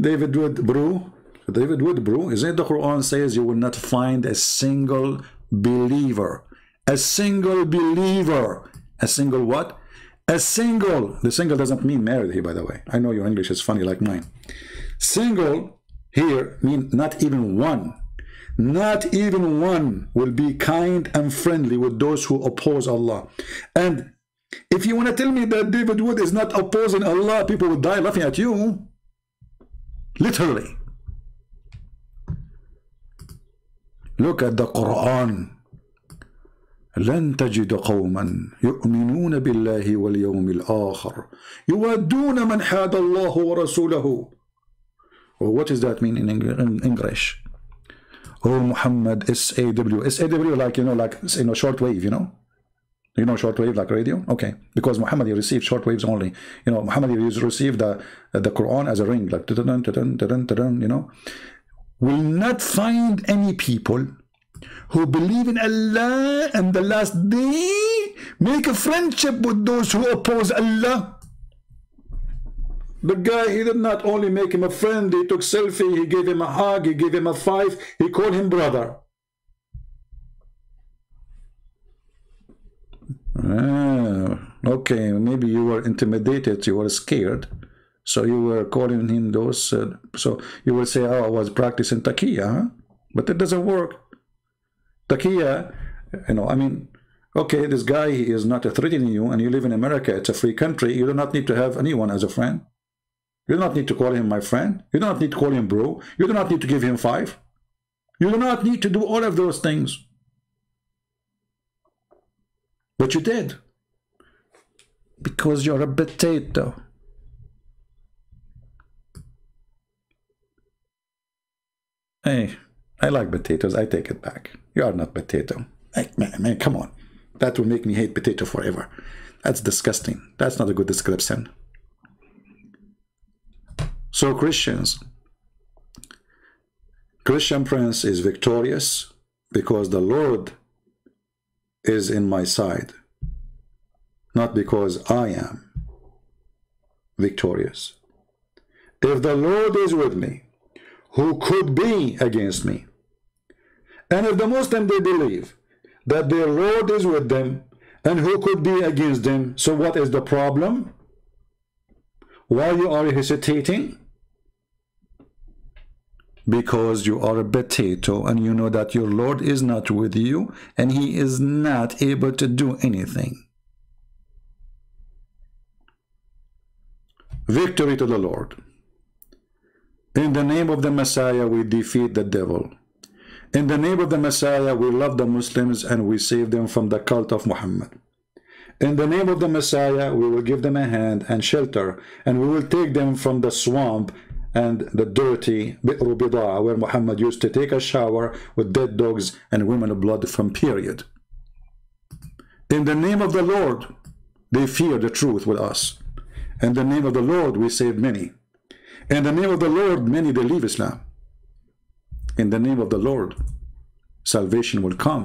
David Wood, bro. David Wood, bro. Isn't it the Quran says you will not find a single believer? A single believer. A single what? A single. The single doesn't mean married here, by the way. I know your English is funny like mine. Single here means not even one. Not even one will be kind and friendly with those who oppose Allah. And if you want to tell me that David Wood is not opposing Allah, people will die laughing at you. Literally. Look at the Quran. لن تجد قوما يؤمنون بالله واليوم الآخر يودون من حاد الله ورسوله. What does that mean in English? Oh, Muhammad, SAW. SAW, like shortwave, you know? You know shortwave like radio? Okay. Because Muhammad, he received shortwaves only. You know, Muhammad, he received the Quran as a ring, like, you know. Will not find any people who believe in Allah and the last day make a friendship with those who oppose Allah. The guy, he did not only make him a friend, he took selfie, he gave him a hug, he gave him a five, he called him brother. Ah, okay, maybe you were intimidated, you were scared, so you were calling him those, so you will say, oh, I was practicing Taqiya, huh? But it doesn't work. Taqiya, you know, I mean, okay, this guy, he is not threatening you, and you live in America, it's a free country, you do not need to have anyone as a friend. You do not need to call him my friend. You do not need to call him bro. You do not need to give him five. You do not need to do all of those things. But you did. Because you're a potato. Hey, I like potatoes. I take it back. You are not potato. Hey, man, come on. That will make me hate potato forever. That's disgusting. That's not a good description. So Christians, Christian Prince is victorious because the Lord is in my side, not because I am victorious. If the Lord is with me, who could be against me? And if the Muslims, they believe that their Lord is with them, and who could be against them? So what is the problem? Why you are hesitating? Because you are a potato, and you know that your Lord is not with you, and he is not able to do anything. Victory to the Lord. In the name of the Messiah, we defeat the devil. In the name of the Messiah, we love the Muslims, and we save them from the cult of Muhammad. In the name of the Messiah, we will give them a hand and shelter, and we will take them from the swamp and the dirty Bi'r Bida, where Muhammad used to take a shower with dead dogs and women blood from period. In the name of the Lord, they fear the truth with us. In the name of the Lord, we save many. In the name of the Lord, many they leave Islam. In the name of the Lord, salvation will come.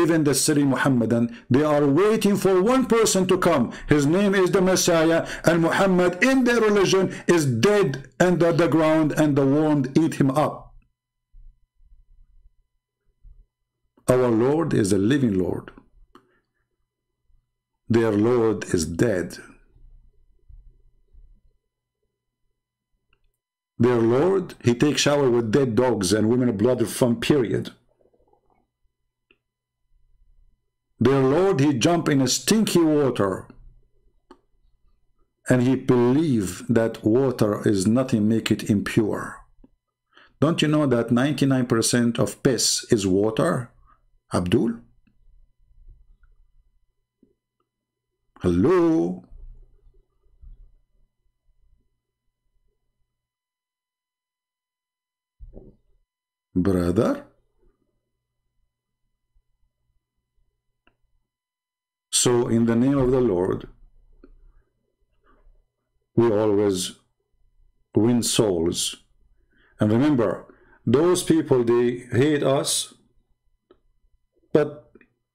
Even the city Muhammadan, they are waiting for one person to come. His name is the Messiah, and Muhammad in their religion is dead under the ground, and the worms eat him up. Our Lord is a living Lord. Their Lord is dead. Their Lord, he takes shower with dead dogs and women blood from period. Their Lord, he jump in a stinky water, and he believe that water is nothing make it impure. Don't you know that 99% of piss is water, Abdul? Hello? Brother? So in the name of the Lord, we always win souls. And remember, those people, they hate us, but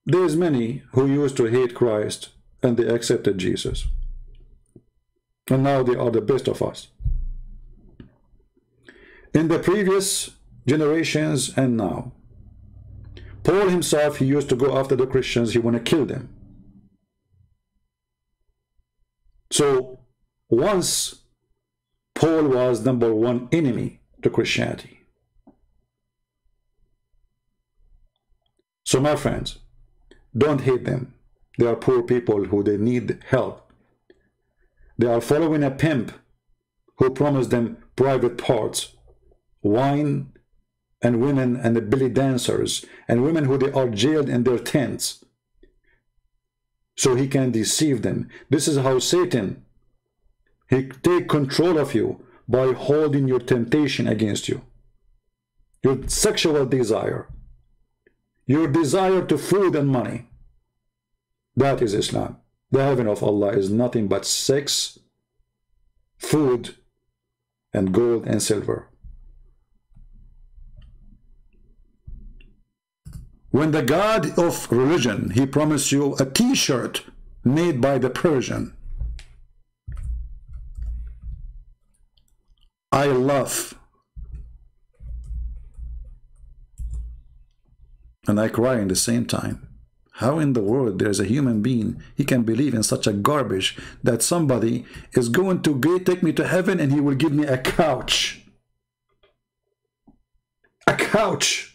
there's many who used to hate Christ, and they accepted Jesus. And now they are the best of us. In the previous generations and now, Paul himself, he used to go after the Christians, he want to kill them. So once Paul was number one enemy to Christianity. So my friends, don't hate them. They are poor people who they need help. They are following a pimp who promised them private parts, wine, and women and the belly dancers, and women who they are jailed in their tents, so he can deceive them. This is how Satan, he take control of you by holding your temptation against you, your sexual desire, your desire to food and money. That is Islam. The heaven of Allah is nothing but sex, food, and gold and silver. When the God of religion, he promised you a t-shirt made by the Persian, I laugh and I cry in the same time. How in the world there's a human being, he can believe in such a garbage that somebody is going to take me to heaven and he will give me a couch. A couch.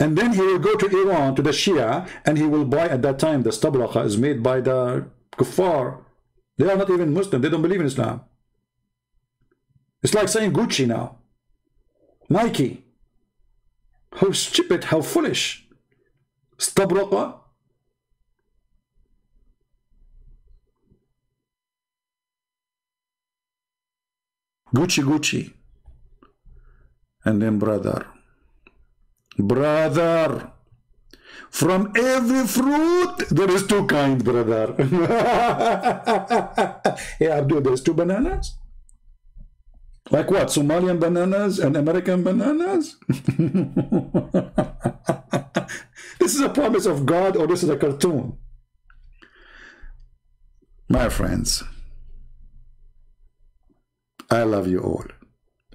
And then he will go to Iran, to the Shia, and he will buy, at that time, the Stabraqa is made by the Kuffar. They are not even Muslim. They don't believe in Islam. It's like saying Gucci now. Nike. How stupid, how foolish. Stabraqa. Gucci, Gucci. And then brother. Brother, from every fruit there is two kinds, brother. Hey Abdul, there's two bananas? Like what? Somalian bananas and American bananas? This is a promise of God, or this is a cartoon? My friends, I love you all.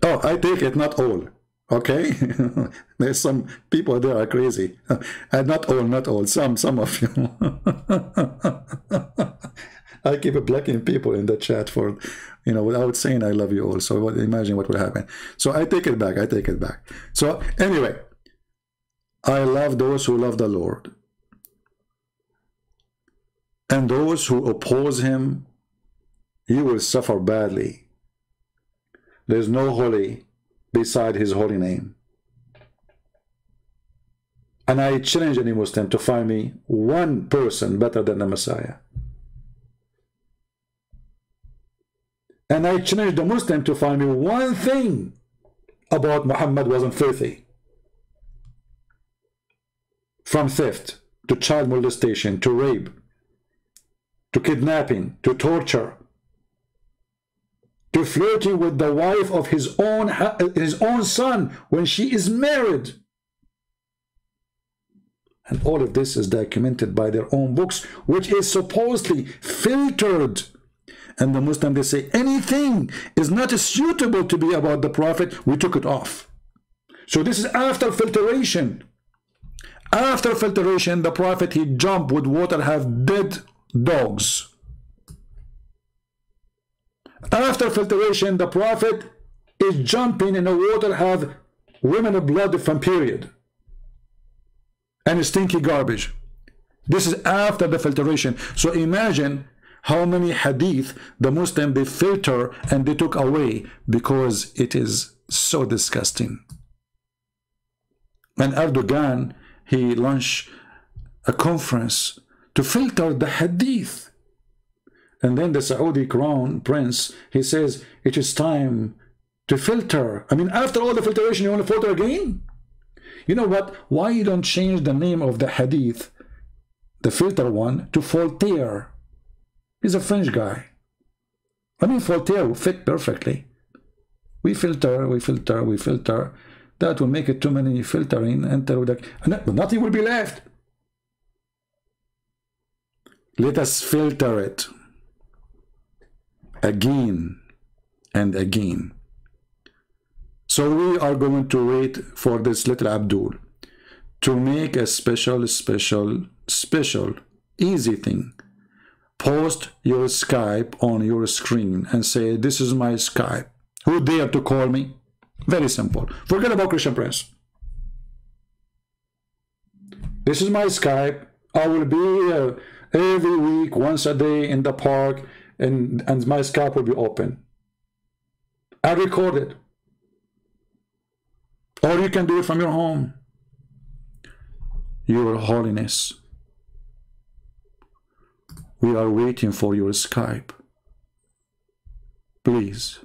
Oh, I take it, not all. Okay, there's some people there are crazy. Not all, some of you. I keep blocking people in the chat for, you know, without saying I love you all. So imagine what would happen. So I take it back. I take it back. So anyway, I love those who love the Lord, and those who oppose him, you will suffer badly. There's no holy beside his holy name. And I challenge any Muslim to find me one person better than the Messiah. And I challenge the Muslim to find me one thing about Muhammad wasn't filthy. From theft, to child molestation, to rape, to kidnapping, to torture, to flirting with the wife of his own son when she is married. And all of this is documented by their own books, which is supposedly filtered. And the Muslim, they say, anything is not suitable to be about the Prophet, we took it off. So this is after filtration. After filtration, the Prophet, he jumped with water, have dead dogs. After filtration, the Prophet is jumping in the water, have women of blood from period and stinky garbage. This is after the filtration. So imagine how many hadith the Muslim, they filter and they took away because it is so disgusting. And Erdogan, he launched a conference to filter the hadith. And then the Saudi crown prince, he says, it is time to filter. I mean, after all the filtration, you want to filter again? You know what? Why you don't change the name of the hadith, the filter one, to Voltaire? He's a French guy. I mean, Voltaire will fit perfectly. We filter, we filter, we filter. That will make it too many filtering, and nothing will be left. Let us filter it again and again. So we are going to wait for this little Abdul to make a special easy thing. Post your Skype on your screen and say, this is my Skype, who dare to call me? Very simple. Forget about Christian Prince. This is my Skype. I will be here every week, once a day in the park, and my Skype will be open. I record it. Or you can do it from your home. Your Holiness, we are waiting for your Skype. Please.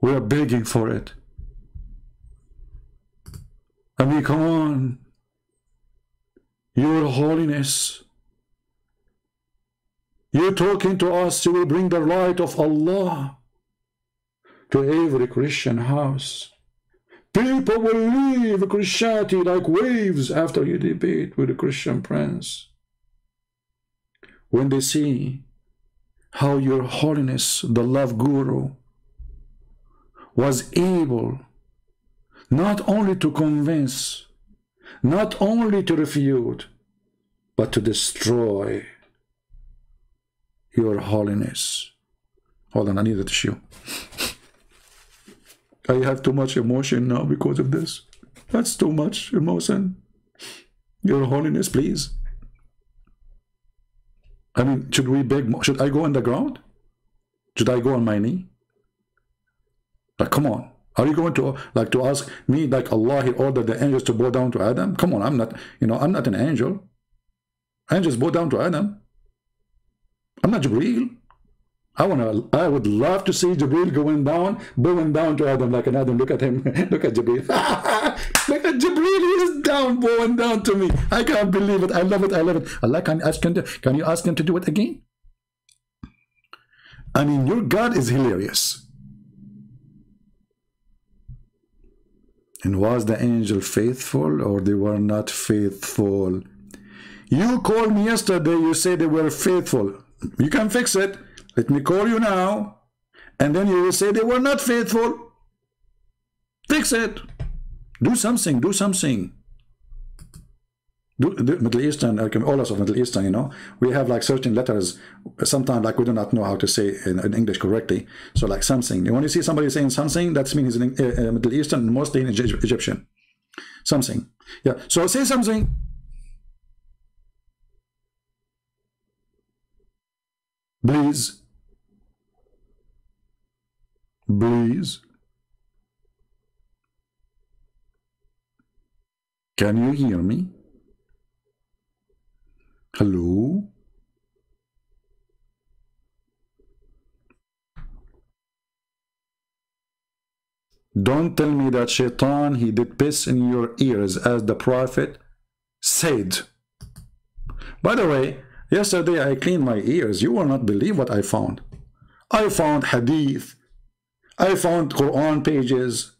We are begging for it. I mean, come on. Your Holiness, you're talking to us. You will bring the light of Allah to every Christian house. People will leave Christianity like waves after you debate with the Christian Prince, when they see how your Holiness, the love guru, was able not only to convince, not only to refute, but to destroy your Holiness. Hold on, I need a tissue. I have too much emotion now because of this. That's too much emotion. Your Holiness, please. I mean, should we beg more? Should I go on the ground? Should I go on my knee? Like, come on. Are you going to, like, to ask me, like Allah, he ordered the angels to bow down to Adam? Come on, I'm not, you know, I'm not an angel. Angels bow down to Adam. I'm not Jibreel. I would love to see Jibreel bowing down to Adam, like an Adam. Look at him. Look at Jibreel. Look at Jibreel. He's down, bowing down to me. I can't believe it. I love it. I love it. Allah, can you ask him to do it again? I mean, your God is hilarious. And was the angel faithful, or they were not faithful? You called me yesterday, you said they were faithful. You can fix it. Let me call you now, and then you will say they were not faithful. Fix it. Do something, do something. The Middle Eastern, all of Middle Eastern, you know, we have like certain letters. Sometimes, like, we do not know how to say in English correctly. So, like, something. When you see somebody saying something, that means he's in Middle Eastern, mostly in Egyptian. Something. Yeah. So say something. Please. Please. Can you hear me? Hello? Don't tell me that Shaitan, he did piss in your ears, as the prophet said. By the way, yesterday I cleaned my ears. You will not believe what I found. I found Hadith. I found Qur'an pages.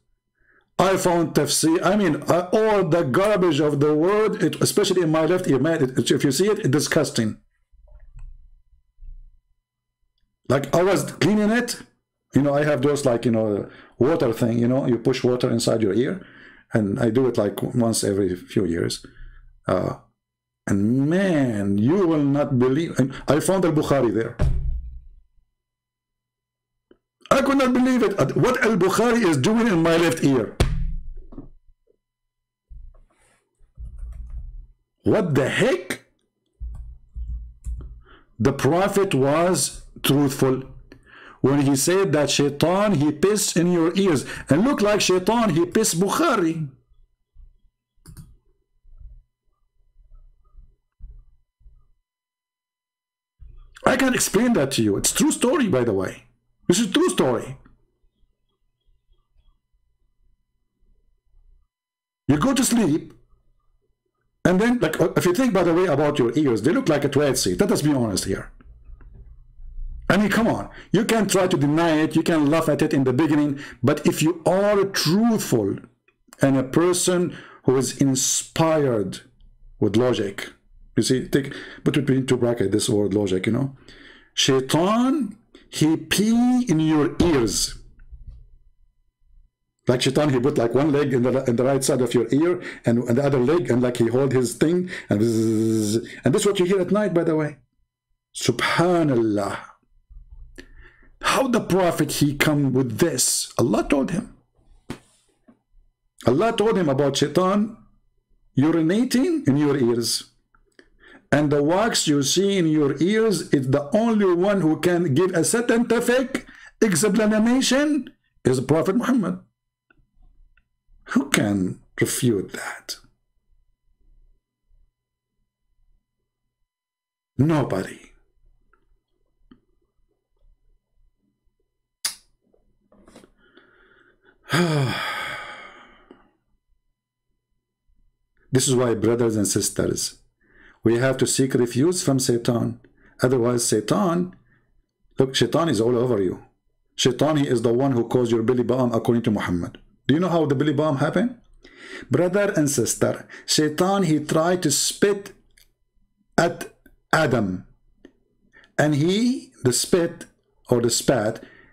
I found tafsir. I mean, all the garbage of the world, especially in my left ear, man, if you see it, it's disgusting. Like, I was cleaning it. You know, I have those, like, you know, water thing, you know, you push water inside your ear, and I do it like once every few years. And man, you will not believe. And I found Al-Bukhari there. I could not believe it, at what Al-Bukhari is doing in my left ear. What the heck? The prophet was truthful when he said that Shaitan, he pissed in your ears. And look, like Shaitan, he pissed Bukhari. I can explain that to you. It's true story, by the way. This is true story. You go to sleep, and then, like, if you think, by the way, about your ears, they look like a toilet seat. Let us be honest here. I mean, come on, you can try to deny it, you can laugh at it in the beginning, but if you are truthful and a person who is inspired with logic, you see, take, put between two brackets this word logic, you know, Shaitan, he pee in your ears. Like Shaitan, he put like one leg in the right side of your ear, and the other leg, and like he hold his thing, and this is what you hear at night, by the way. Subhanallah. How the prophet, he come with this? Allah told him. Allah told him about Shaitan urinating in your ears. And the wax you see in your ears is the only one who can give a scientific explanation is the Prophet Muhammad. Who can refute that? Nobody. This is why, brothers and sisters, we have to seek refuge from Satan. Otherwise, Satan, look, Satan is all over you. Satan, he is the one who caused your belly bomb, according to Muhammad. Do you know how the belly bomb happened? Brother and sister, Satan, he tried to spit at Adam, and the spat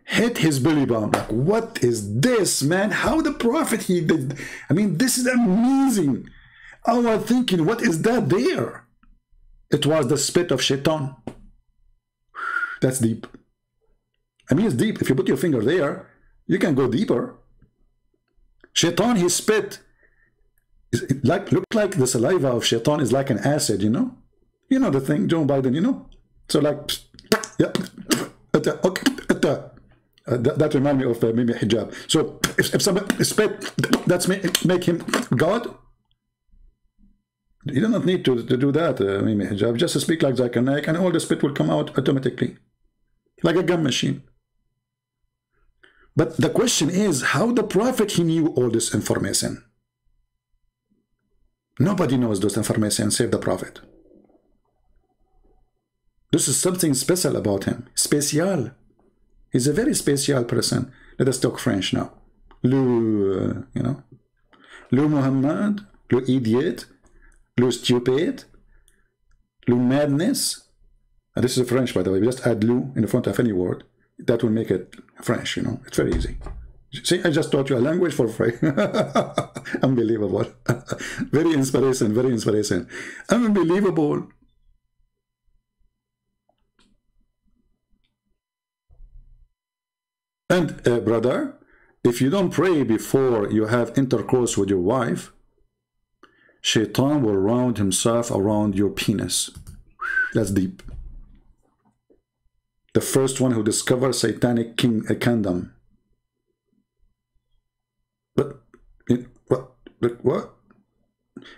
hit his belly button. Like, what is this, man? How the prophet, he did, I mean, this is amazing. I was thinking, what is that there? It was the spit of Shaitan. That's deep. I mean, it's deep. If you put your finger there, you can go deeper. Shaitan, he spit. It like, looked like the saliva of Shaitan is like an acid, you know? You know the thing, Joe Biden, you know? So like, yeah, okay. That reminds me of Mimi hijab. So if somebody spit, that's make him God. You do not need to do that, Mimi hijab. Just speak like Zakarnak, and all the spit will come out automatically, like a gun machine. But the question is, how the prophet, he knew all this information? Nobody knows those information save the prophet. This is something special about him. Special. He's a very special person. Let us talk French now. Le, you know, le Muhammad, le idiot, le stupid, le madness. And this is French, by the way. We just add "le" in the front of any word. That will make it French, you know. It's very easy. See, I just taught you a language for free. Unbelievable. Very inspiration, very inspiration. Unbelievable. And brother, if you don't pray before you have intercourse with your wife, Shaitan will round himself around your penis. That's deep. The first one who discovered satanic kingdom. But what?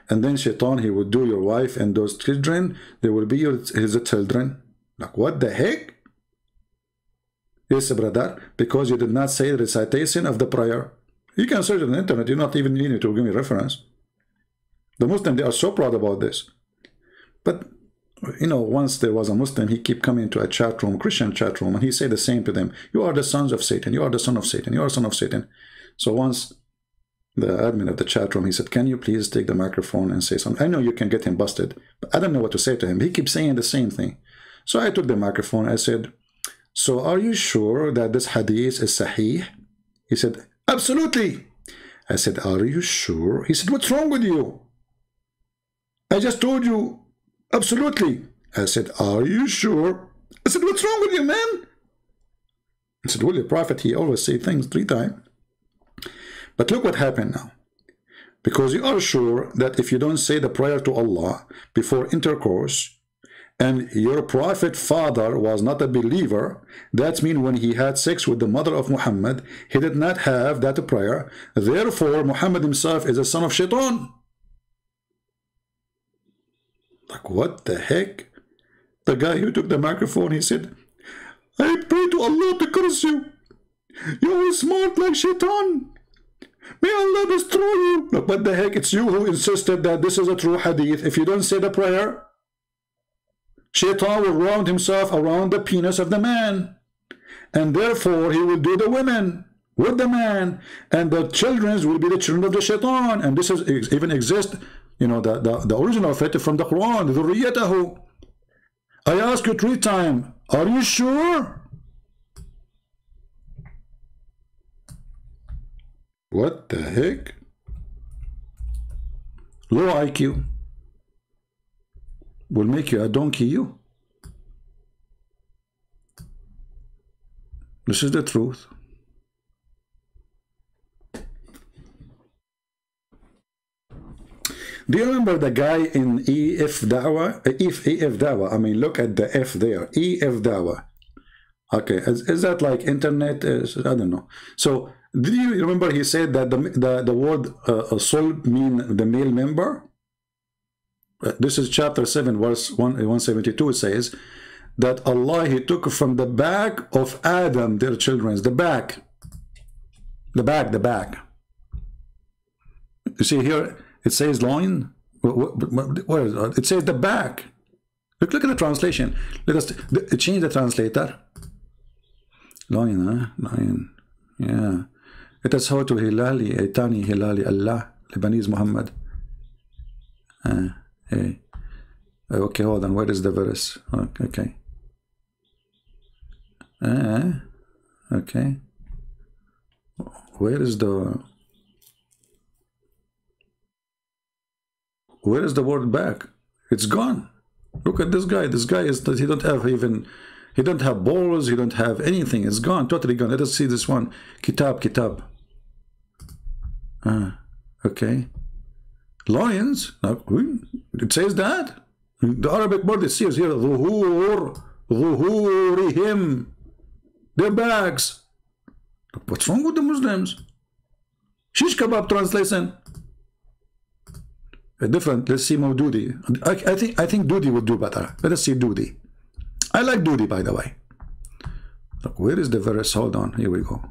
And then Shaitan, he would do your wife and those children. They will be his children. Like, what the heck? Yes, brother, because you did not say the recitation of the prayer. You can search on the internet. You not even need to give me reference. The Muslims, they are so proud about this. But, you know, once there was a Muslim, he kept coming to a chat room, Christian chat room, and he said the same to them. You are the sons of Satan. You are the son of Satan. You are the son of Satan. So once the admin of the chat room, he said, can you please take the microphone and say something? I know you can get him busted, but I don't know what to say to him. He keeps saying the same thing. So I took the microphone. I said, so are you sure that this hadith is sahih? He said, absolutely. I said, are you sure? He said, what's wrong with you? I just told you, absolutely. I said, are you sure? I said, what's wrong with you, man? I said, well, the prophet, he always say things three times. But look what happened now. Because you are sure that if you don't say the prayer to Allah before intercourse, and your prophet father was not a believer, that means when he had sex with the mother of Muhammad, he did not have that prayer. Therefore, Muhammad himself is a son of Shaitan. Like, what the heck? The guy who took the microphone, he said, I pray to Allah to curse you. You are smart like Shaitan. May Allah destroy you. Look, what the heck? It's you who insisted that this is a true hadith. If you don't say the prayer, Shaitan will round himself around the penis of the man, and therefore he will do the women with the man, and the children will be the children of the Shaitan. And this is even exist, you know, the original faith from the Quran, dhurriyatahu. I ask you three times, are you sure? What the heck? Low IQ will make you a donkey, you. This is the truth. Do you remember the guy in EF Dawah? EF Dawah. I mean, look at the F there. EF Dawah. Okay, is that like internet? I don't know. So, do you remember he said that the word soul mean the male member? This is chapter 7 verse 172. It says that Allah, he took from the back of Adam their children. The back. You see here it says loin. Where is it? It says the back. Look at the translation. Let us change the translator. Loin, huh? Loin. Yeah. It is how to Hilali, Aitani Hilali Allah, Lebanese Muhammad. Hey. Okay, hold on. Where is the verse? Okay. Okay. Where is the word back? It's gone. Look at this guy. This guy is that he don't have balls. He don't have anything. It's gone. Totally gone. Let us see this one. Kitab. Okay. Lions. It says that the Arabic word is here. Zuhurihim. Their bags. What's wrong with the Muslims? Shish kebab translation. Different. Let's see more Doody. I think Doody would do better. Let us see Doody. I like Doody, by the way. Look, where is the verse? Hold on. Here we go.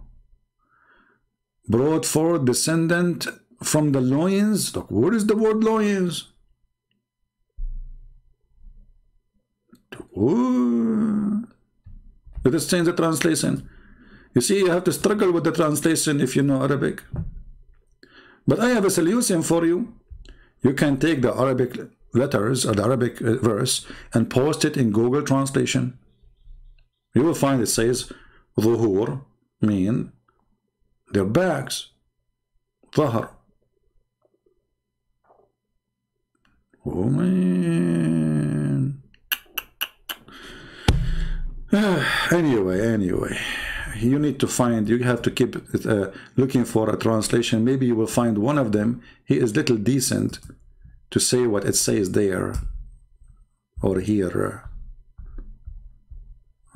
Brought forth descendant from the loins. Look, where is the word loins? Ooh. Let us change the translation. You see, you have to struggle with the translation if you know Arabic. But I have a solution for you. You can take the Arabic letters or the Arabic verse and post it in Google translation. You will find it says Zuhur mean their backs. Zahar. Oh man. Anyway, you need to find, you have to keep looking for a translation. Maybe you will find one of them. He is little decent to say what it says there or here.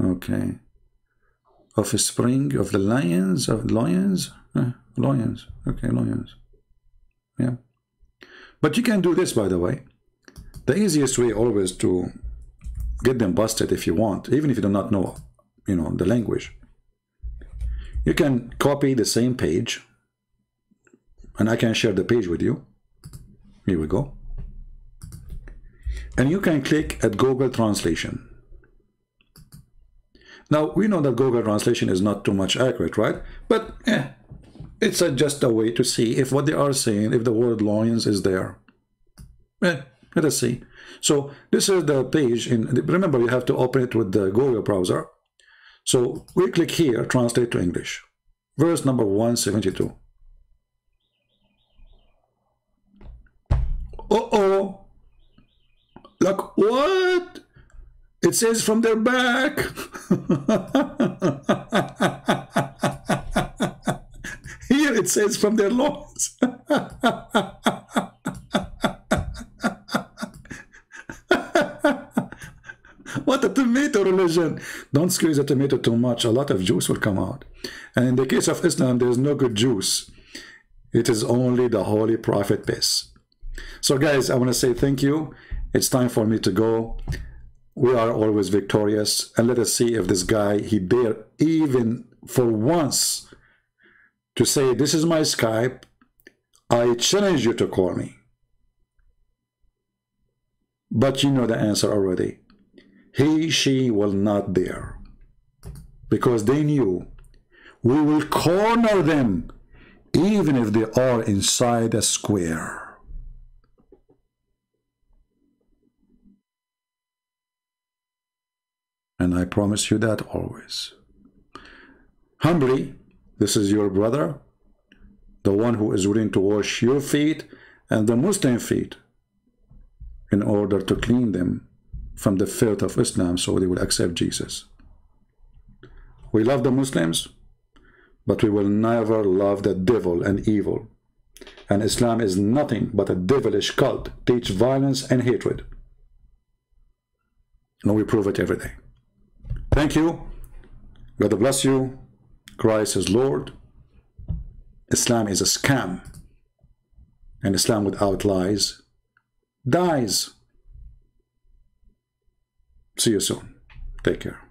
Okay. Of a spring of the lions, lions. Yeah. But you can do this, by the way. The easiest way always to get them busted if you want, even if you do not know, you know, the language. You can copy the same page and I can share the page with you. Here we go. And you can click at Google Translation. Now, we know that Google Translation is not too much accurate, right? But it's just a way to see if what they are saying, if the word lions is there. Let us see. So this is the page. Remember, you have to open it with the Google browser. So we click here, translate to English. Verse number 172. Uh-oh. Like, what? It says from their back. Here it says from their loins. What a tomato religion. Don't squeeze the tomato too much. A lot of juice will come out. And in the case of Islam, there is no good juice. It is only the Holy Prophet piss. So guys, I want to say thank you. It's time for me to go. We are always victorious. And let us see if this guy, he dare even for once to say, this is my Skype. I challenge you to call me. But you know the answer already. He, she will not dare. Because they knew we will corner them even if they are inside a square. And I promise you that always. Humbly, this is your brother, the one who is willing to wash your feet and the Muslim feet in order to clean them from the filth of Islam so they will accept Jesus. We love the Muslims, but we will never love the devil and evil. And Islam is nothing but a devilish cult, teach violence and hatred. And we prove it every day. Thank you. God bless you. Christ is Lord. Islam is a scam. And Islam without lies dies. See you soon. Take care.